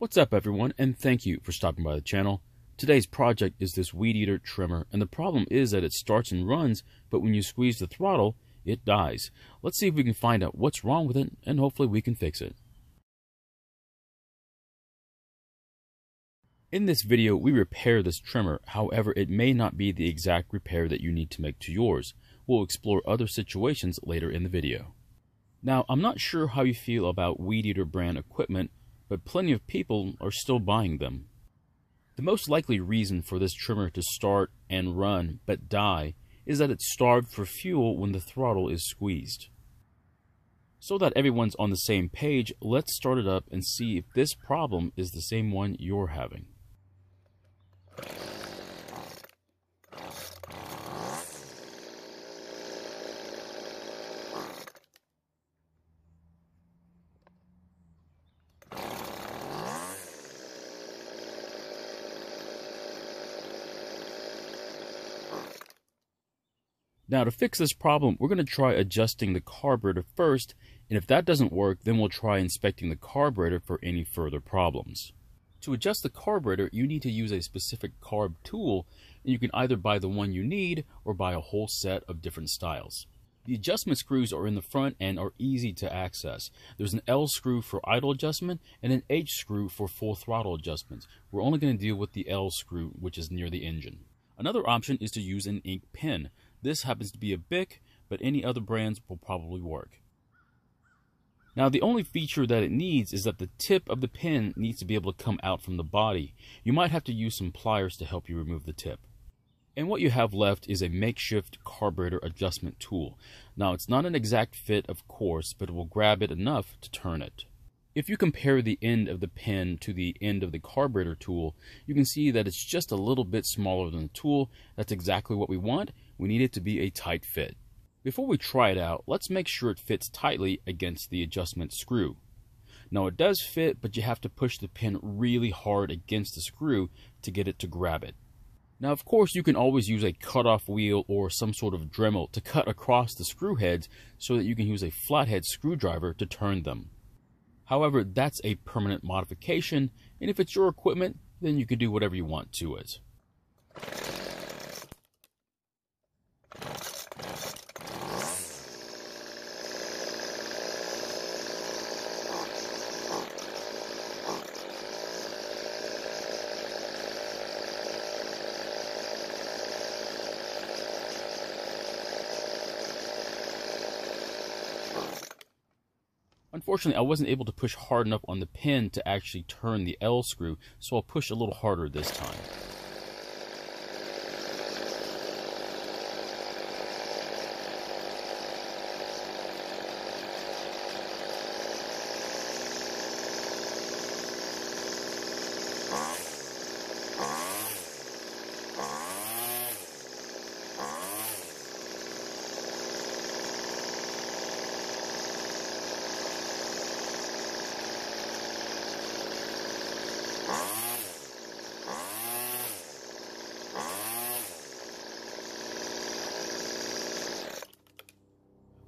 What's up everyone, and thank you for stopping by the channel. Today's project is this weed eater trimmer, and the problem is that it starts and runs, but when you squeeze the throttle, it dies. Let's see if we can find out what's wrong with it, and hopefully we can fix it. In this video, we repair this trimmer. However, it may not be the exact repair that you need to make to yours. We'll explore other situations later in the video. Now, I'm not sure how you feel about weed eater brand equipment, but plenty of people are still buying them. The most likely reason for this trimmer to start and run but die is that it's starved for fuel when the throttle is squeezed. So that everyone's on the same page, let's start it up and see if this problem is the same one you're having. Now, to fix this problem, we're going to try adjusting the carburetor first, and if that doesn't work, then we'll try inspecting the carburetor for any further problems. To adjust the carburetor, you need to use a specific carb tool, and you can either buy the one you need or buy a whole set of different styles. The adjustment screws are in the front and are easy to access. There's an L screw for idle adjustment and an H screw for full throttle adjustments. We're only going to deal with the L screw, which is near the engine. Another option is to use an ink pen. This happens to be a BIC, but any other brands will probably work. Now, the only feature that it needs is that the tip of the pen needs to be able to come out from the body. You might have to use some pliers to help you remove the tip. And what you have left is a makeshift carburetor adjustment tool. Now, it's not an exact fit, of course, but it will grab it enough to turn it. If you compare the end of the pen to the end of the carburetor tool, you can see that it's just a little bit smaller than the tool. That's exactly what we want. We need it to be a tight fit. Before we try it out, let's make sure it fits tightly against the adjustment screw. Now, it does fit, but you have to push the pen really hard against the screw to get it to grab it. Now, of course, you can always use a cutoff wheel or some sort of Dremel to cut across the screw heads so that you can use a flathead screwdriver to turn them. However, that's a permanent modification, and if it's your equipment, then you can do whatever you want to it. Unfortunately, I wasn't able to push hard enough on the pin to actually turn the L screw, so I'll push a little harder this time.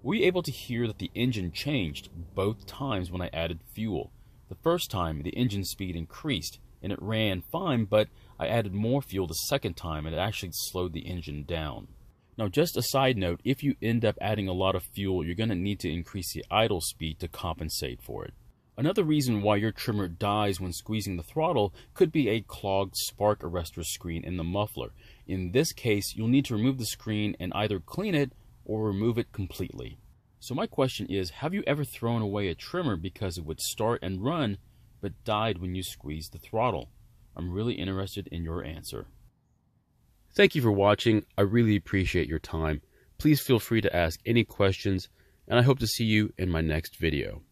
Were you able to hear that the engine changed both times when I added fuel? The first time, the engine speed increased, and it ran fine, but I added more fuel the second time, and it actually slowed the engine down. Now, just a side note, if you end up adding a lot of fuel, you're going to need to increase the idle speed to compensate for it. Another reason why your trimmer dies when squeezing the throttle could be a clogged spark arrestor screen in the muffler. In this case, you'll need to remove the screen and either clean it or remove it completely. So my question is, have you ever thrown away a trimmer because it would start and run but died when you squeezed the throttle? I'm really interested in your answer. Thank you for watching. I really appreciate your time. Please feel free to ask any questions, and I hope to see you in my next video.